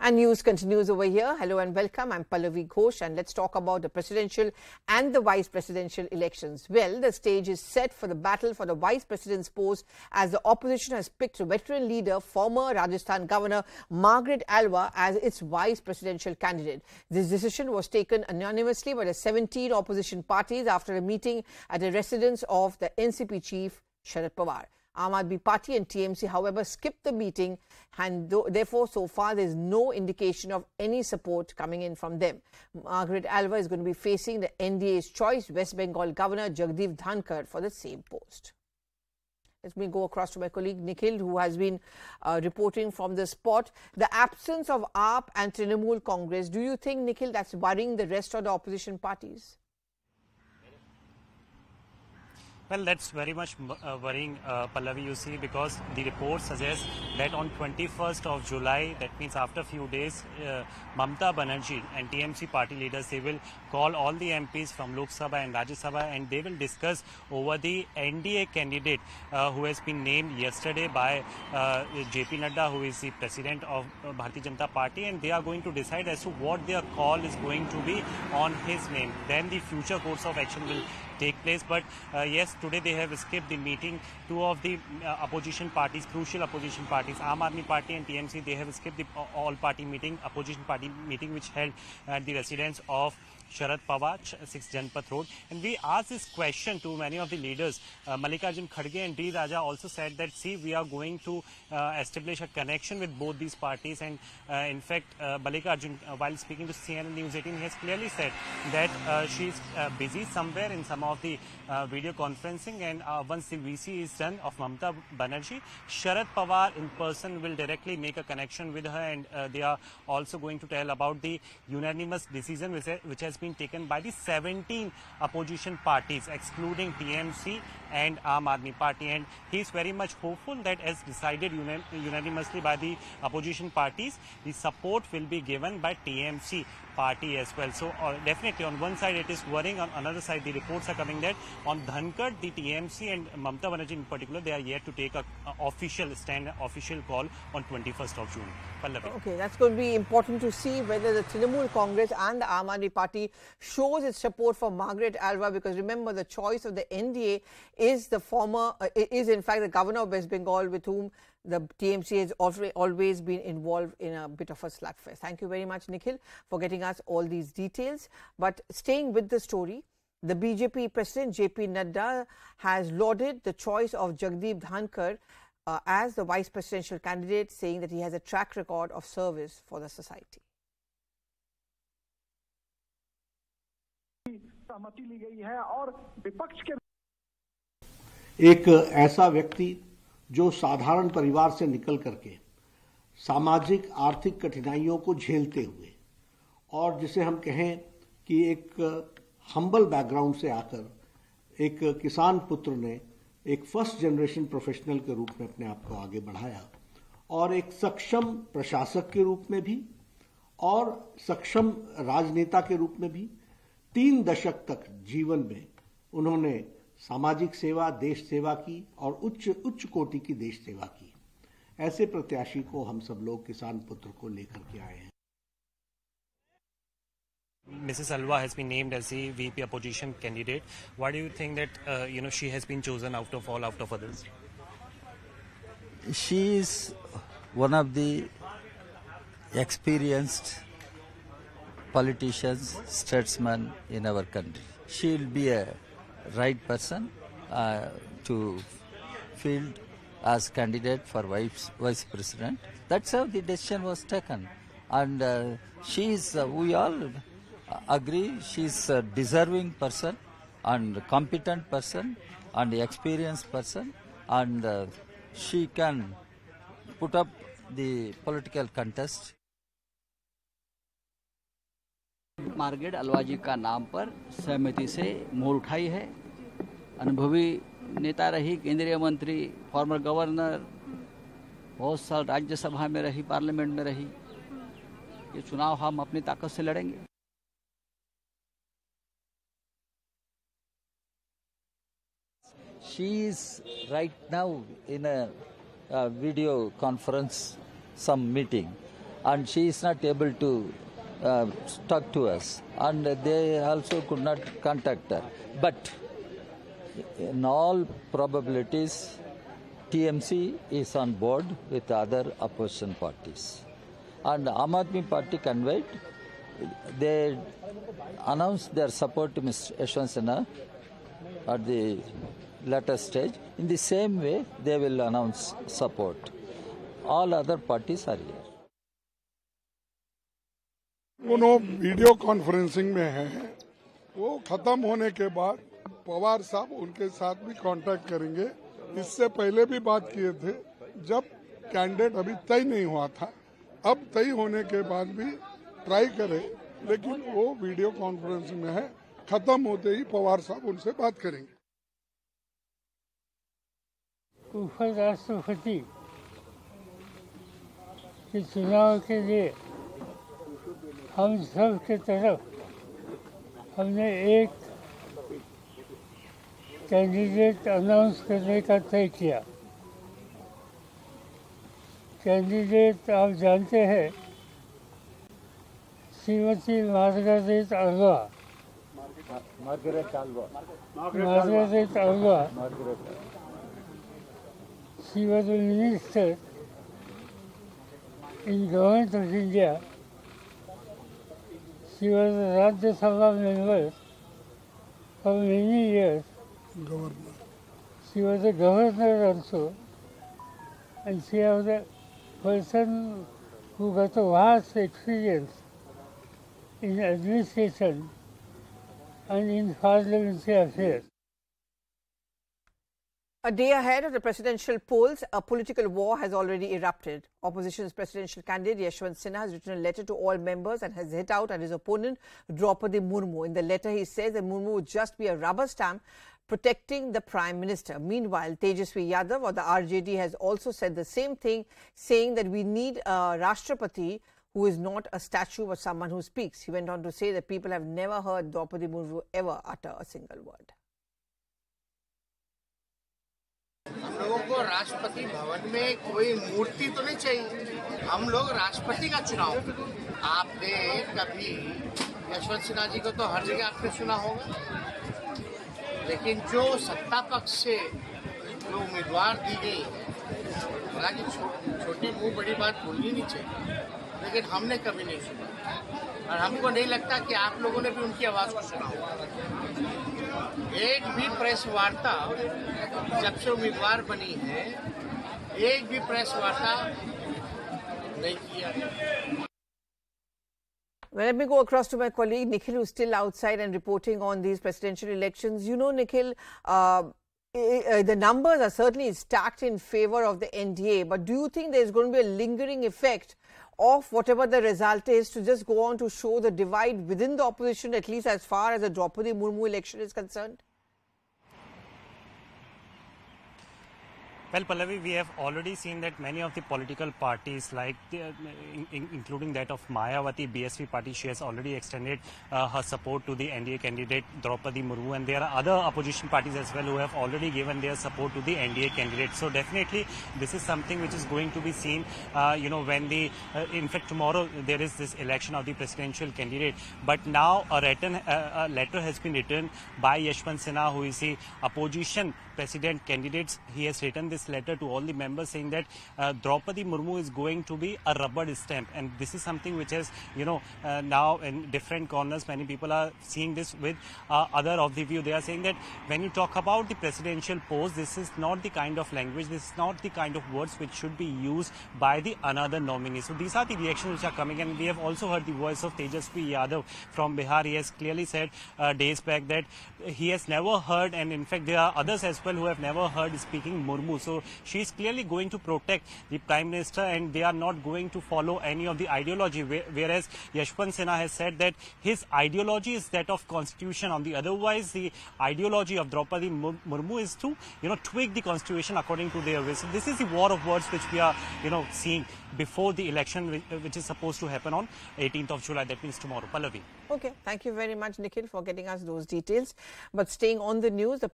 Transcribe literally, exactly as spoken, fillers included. And news continues over here. Hello and welcome. I'm Pallavi Ghosh and let's talk about the presidential and the vice presidential elections. Well, the stage is set for the battle for the vice president's post as the opposition has picked veteran leader, former Rajasthan governor Margaret Alva as its vice presidential candidate. This decision was taken anonymously by the seventeen opposition parties after a meeting at the residence of the N C P chief Sharad Pawar. Aam Aadmi Party and T M C, however, skipped the meeting and th therefore so far there is no indication of any support coming in from them. Margaret Alva is going to be facing the N D A's choice, West Bengal Governor Jagdeep Dhankhar for the same post. Let me go across to my colleague Nikhil, who has been uh, reporting from the spot. The absence of A A P and Trinamool Congress, do you think, Nikhil, that's worrying the rest of the opposition parties? Well, that's very much uh, worrying, uh, Pallavi, you see, because the report suggests that on twenty-first of July, that means after a few days, uh, Mamata Banerjee and T M C party leaders, they will call all the M Ps from Lok Sabha and Rajya Sabha and they will discuss over the N D A candidate uh, who has been named yesterday by uh, J P Nadda, who is the president of uh, Bharatiya Janata Party, and they are going to decide as to what their call is going to be on his name. Then the future course of action will take place. But uh, yes, today they have skipped the meeting. Two of the uh, opposition parties, crucial opposition parties, Aam Aadmi Party and T M C, they have skipped the all-party meeting, opposition party meeting, which held at the residence of Sharad Pawar, sixth Janpat Road. And we asked this question to many of the leaders. Uh, Mallikarjun Kharge and D. Raja also said that, see, we are going to uh, establish a connection with both these parties. And uh, in fact, uh, Mallikarjun, uh, while speaking to C N N News eighteen, he has clearly said that uh, she is uh, busy somewhere in some of the uh, video conferencing. And uh, once the V C is done of Mamata Banerjee, Sharad Pawar in person will directly make a connection with her. And uh, they are also going to tell about the unanimous decision which, which has been taken by the seventeen opposition parties, excluding T M C and Aam Aadmi Party. And he is very much hopeful that as decided unanim unanimously by the opposition parties, the support will be given by T M C party as well. So uh, definitely on one side it is worrying, on another side the reports are coming that on Dhankar, the T M C and Mamata Banerjee in particular, they are yet to take an official stand, official call on twenty-first of June. Pallavi. Okay, that's going to be important to see whether the Trinamool Congress and the Aam Aadmi Party shows its support for Margaret Alva, because remember the choice of the N D A is the former, uh, is in fact the governor of West Bengal, with whom the T M C has always been involved in a bit of a slugfest. Thank you very much, Nikhil, for getting us all these details. But staying with the story, the B J P President J P Nadda has lauded the choice of Jagdeep Dhankar uh, as the vice presidential candidate, saying that he has a track record of service for the society. सहमति ली गई है और विपक्ष के एक ऐसा व्यक्ति जो साधारण परिवार से निकल करके सामाजिक आर्थिक कठिनाइयों को झेलते हुए और जिसे हम कहें कि एक हम्बल बैकग्राउंड से आकर एक किसान पुत्र ने एक फर्स्ट जनरेशन प्रोफेशनल के रूप में अपने आप को आगे बढ़ाया और एक सक्षम प्रशासक के रूप में भी और सक्षम राजनेता के रूप में भी तीन दशक तक जीवन में उन्होंने सामाजिक सेवा, देश सेवा की और उच्च उच्च कोटि की देश सेवा की। ऐसे प्रत्याशी को हम सब लोग किसान पुत्र को लेकर के आए हैं। Missus Alva has been named as the V P opposition candidate. Why do you think that uh, you know she has been chosen out of all, out of others? She is one of the experienced politicians, statesmen in our country. She will be a right person uh, to field as candidate for vice, vice president. That's how the decision was taken. And uh, she is, uh, we all agree, she is a deserving person and competent person and experienced person, and uh, she can put up the political contest. Margaret Alva ji का नाम पर सहमति से मोहर उठाई है। अनुभवी नेता रही, केंद्रीय मंत्री, फॉर्मर गवर्नर, बहुत साल राज्यसभा में रही, पार्लियामेंट में रही। ये चुनाव हम अपनी ताकत से लड़ेंगे। She is right now in a, a video conference, some meeting, and she is not able to uh, talk to us, and they also could not contact her. But in all probabilities, T M C is on board with other opposition parties. And Aam Aadmi Party conveyed, they announced their support to Miz Yashwant Sinha at the latter stage. In the same way, they will announce support. All other parties are here. उन्हों video conferencing में हैं, वो खत्म होने के बाद पवार साहब उनके साथ भी कांटेक्ट करेंगे। इससे पहले भी बात किए थे, जब कैंडिडेट अभी तय नहीं हुआ था, अब तय होने के बाद भी ट्राई करें, लेकिन वो वीडियो कॉन्फ्रेंस में है, खत्म होते ही पवार साहब उनसे बात करेंगे। उप राष्ट्रपति के चुनाव के लिए हम सब के तरफ हमने एक कैंडिडेट अनाउंस करने का तय किया। कैंडिडेट आप जानते हैं, Shrimati Margaret Alva Margaret Alva she was a minister in government of India. She was a Rajya Sabha member for many years. Governor. She was a governor also, and she was a person who got a vast experience in administration and in parliamentary affairs. A day ahead of the presidential polls, a political war has already erupted. Opposition's presidential candidate Yashwant Sinha has written a letter to all members and has hit out at his opponent Draupadi Murmu. In the letter, he says that Murmu would just be a rubber stamp protecting the Prime Minister. Meanwhile, Tejashwi Yadav or the R J D has also said the same thing, saying that we need a Rashtrapati who is not a statue but someone who speaks. He went on to say that people have never heard Draupadi Murmu ever utter a single word. हम लोगों को राष्ट्रपति भवन में कोई मूर्ति तो नहीं चाहिए, हम लोग राष्ट्रपति का चुनाव। आपने कभी यशवंत सिन्हा जी को तो हर जगह आपने सुना होगा, लेकिन जो सत्ता पक्ष से जो उम्मीदवार दी गई, हालांकि छोटी मुंह बड़ी बात बोलनी नहीं चाहिए, लेकिन हमने कभी नहीं सुना, और हमको नहीं लगता कि आप लोगों ने भी उनकी आवाज़ को सुना होगा। एक भी प्रेस वार्ता जब से उम्मीदवार बनी है, एक भी प्रेस वार्ता नहीं किया है। Well, let me go across to my colleague Nikhil, who's still outside and reporting on these presidential elections. You know, Nikhil, uh, the numbers are certainly stacked in favor of the N D A, but do you think there's going to be a lingering effect of whatever the result is to just go on to show the divide within the opposition, at least as far as the Draupadi Murmu election is concerned? Well, Pallavi, we have already seen that many of the political parties, like the, in, in, including that of Mayawati, B S P party, she has already extended uh, her support to the N D A candidate Draupadi Murmu, and there are other opposition parties as well who have already given their support to the N D A candidate. So definitely, this is something which is going to be seen, uh, you know, when the, uh, in fact, tomorrow there is this election of the presidential candidate. But now a, written, uh, a letter has been written by Yashwant Sinha, who is the opposition president candidates. He has written this letter to all the members saying that uh, Draupadi Murmu is going to be a rubber stamp, and this is something which has, you know, uh, now in different corners many people are seeing this with uh, other of the view. They are saying that when you talk about the presidential post, this is not the kind of language, this is not the kind of words which should be used by the another nominee. So these are the reactions which are coming, and we have also heard the voice of Tejasvi Yadav from Bihar. He has clearly said uh, days back that he has never heard, and in fact there are others as well who have never heard speaking Murmu. So So she is clearly going to protect the Prime Minister, and they are not going to follow any of the ideology, whereas Yashwant Sinha has said that his ideology is that of constitution. On the otherwise, the ideology of Draupadi Murmu is to, you know, tweak the constitution according to their ways. So this is the war of words which we are, you know, seeing before the election, which is supposed to happen on eighteenth of July. That means tomorrow. Pallavi. Okay. Thank you very much, Nikhil, for getting us those details. But staying on the news, the